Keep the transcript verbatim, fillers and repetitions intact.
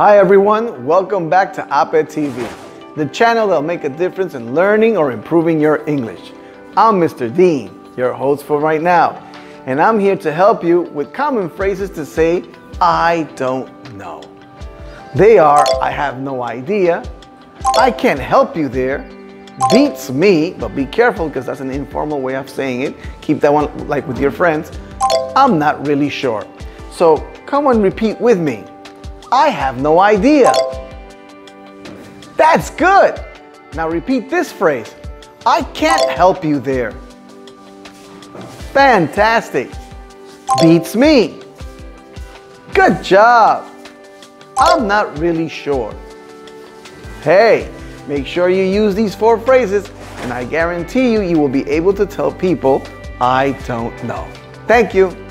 Hi everyone, welcome back to A P E T V, the channel that'll make a difference in learning or improving your English. I'm Mister Dean, your host for right now, and I'm here to help you with common phrases to say I don't know. They are I have no idea, I can't help you there, beats me, but be careful because that's an informal way of saying it. Keep that one like with your friends. I'm not really sure. So come and repeat with me. I have no idea. That's good. Now repeat this phrase. I can't help you there. Fantastic. Beats me. Good job. I'm not really sure. Hey, make sure you use these four phrases and I guarantee you, you will be able to tell people I don't know. Thank you.